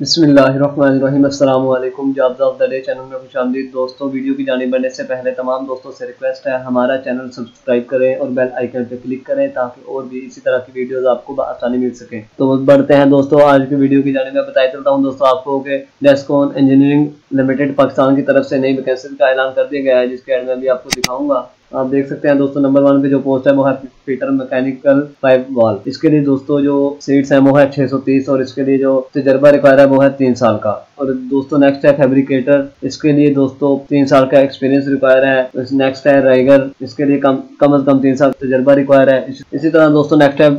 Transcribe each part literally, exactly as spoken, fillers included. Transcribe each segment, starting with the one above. बिस्मिल्लाहिर्रहमानिर्रहीम। अस्सलाम वालेकुम। Jobs of the day channel में खुशामदीद दोस्तों। वीडियो की जानिब बढ़ने से पहले तमाम दोस्तों से रिक्वेस्ट है, हमारा चैनल सब्सक्राइब करें और बेल आइकन पर क्लिक करें ताकि और भी इसी तरह की वीडियोस आपको आसानी मिल सके। तो बढ़ते हैं दोस्तों आज की वीडियो की जानिब। मैं बताया चलता हूँ दोस्तों आपको कि डेस्कॉन इंजीनियरिंग लिमिटेड पाकिस्तान की तरफ से नई वैकेंसी का ऐलान कर दिया गया है, जिसके एड में भी आपको दिखाऊंगा। आप देख सकते हैं दोस्तों नंबर वन पे जो पोस्ट है वो है फिटर मैकेनिकल पाइप वॉल। इसके लिए दोस्तों जो सीट्स हैं वो है छह सौ तीस और इसके लिए जो तजर्बा रिक्वायर है वो है तीन साल का। और दोस्तों नेक्स्ट है फैब्रिकेटर, इसके लिए दोस्तों तीन साल का एक्सपीरियंस रिक्वायर है। नेक्स्ट है राइगर, इसके लिए कम कम अज कम तीन साल तजर्बा रिक्वायर है। इस, इसी तरह दोस्तों नेक्स्ट है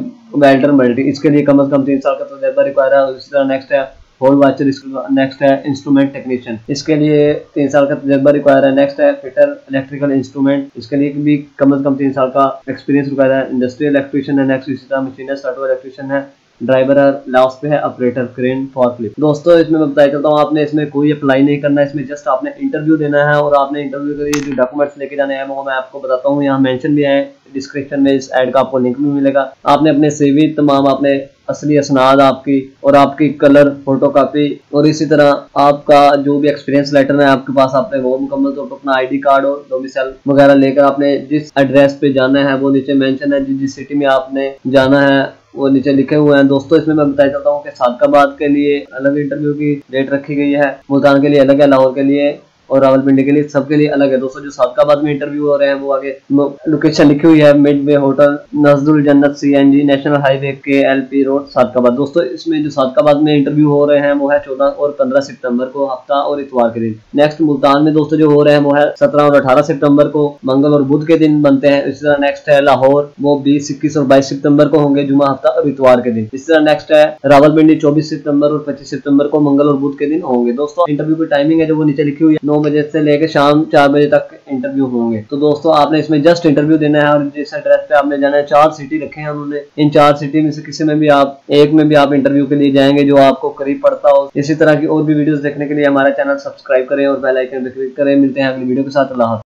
वेल्डर मल्टी, इसके लिए कम अज कम तीन साल का तजर्बा रिक्वायर है। इसी तरह नेक्स्ट है होल वाचर, इसके नेक्स्ट है इंस्ट्रूमेंट टेक्नीशियन, इसके लिए तीन साल का तजर्बा रिक्वायर है। नेक्स्ट है फिटर इलेक्ट्रिकल इंस्ट्रूमेंट, इसके लिए भी कम अज कम तीन साल का एक्सपीरियंस रिक्वायर है। इंडस्ट्रियल इलेक्ट्रीशियन है। नेक्स्ट इसी तरह मशीनिस्ट ऑटो इलेक्ट्रीशियन है। ड्राइवर है। लास्ट पे है ऑपरेटर क्रेन फॉरक्लिफ्ट। दोस्तों इसमें मैं बताया चलता हूँ आपने इसमें कोई अप्लाई नहीं करना है, इसमें जस्ट आपने इंटरव्यू देना है और आपने इंटरव्यू के लिए जो डॉक्यूमेंट्स लेके जाने हैं वो मैं आपको बताता हूँ। यहाँ मेंशन भी है डिस्क्रिप्शन में, इस ऐड का आपको लिंक भी मिलेगा। आपने अपने सीवी तमाम आपने असली असनाद आपकी और आपकी कलर फोटो कापी और इसी तरह आपका जो भी एक्सपीरियंस लेटर है आपके पास, आपने वो मुकम्मल तौर पर अपना आईडी कार्ड और डोमिसाइल वगैरह लेकर आपने जिस एड्रेस पे जाना है वो नीचे मेंशन है, जिस जिस सिटी में आपने जाना है वो नीचे लिखे हुए हैं। दोस्तों इसमें मैं बताया चाहता हूँ कि सादकाबाद के लिए अलग इंटरव्यू की डेट रखी गई है, मुल्तान के लिए अलग है, लाहौर के लिए और रावलपिंडी के लिए सबके लिए अलग है। दोस्तों जो सादकाबाद में इंटरव्यू हो रहे हैं वो आगे लोकेशन लिखी हुई है, मिड वे होटल, नजदुल जन्नत, CNG, national highway, K L P road, Sadiqabad. दोस्तों इसमें जो सादकाबाद में इंटरव्यू हो रहे हैं वो है चौदह और पंद्रह सितंबर को, हफ्ता और इतवार के दिन। नेक्स्ट मुल्तान में दोस्तों जो हो रहे हैं वो है सत्रह और अठारह सितम्बर को, मंगल और बुध के दिन बनते हैं। इसी तरह नेक्स्ट है लाहौर, वो बीस, इक्कीस और बाईस सितम्बर को होंगे, जुमा, हफ्ता और इतवार के दिन। इसी तरह नेक्स्ट है रावलपिंडी, चौबीस सितम्बर और पच्चीस सितम्बर को, मंगल और बुध के दिन होंगे। दोस्तों इंटरव्यू की टाइमिंग है जो वो नीचे लिखी हुई है, नौ बजे से लेकर शाम चार बजे तक इंटरव्यू होंगे। तो दोस्तों आपने इसमें जस्ट इंटरव्यू देना है और जिस एड्रेस पे आपने जाना है, चार सिटी रखे हैं उन्होंने, इन चार सिटी में से किसी में भी आप एक में भी आप इंटरव्यू के लिए जाएंगे जो आपको करीब पड़ता हो। इसी तरह की और भी वीडियोस देखने के लिए हमारा चैनल सब्सक्राइब करें और बेल आइकन पर क्लिक करें। मिलते हैं अगली वीडियो के साथ। अल्लाह हाफ़िज़।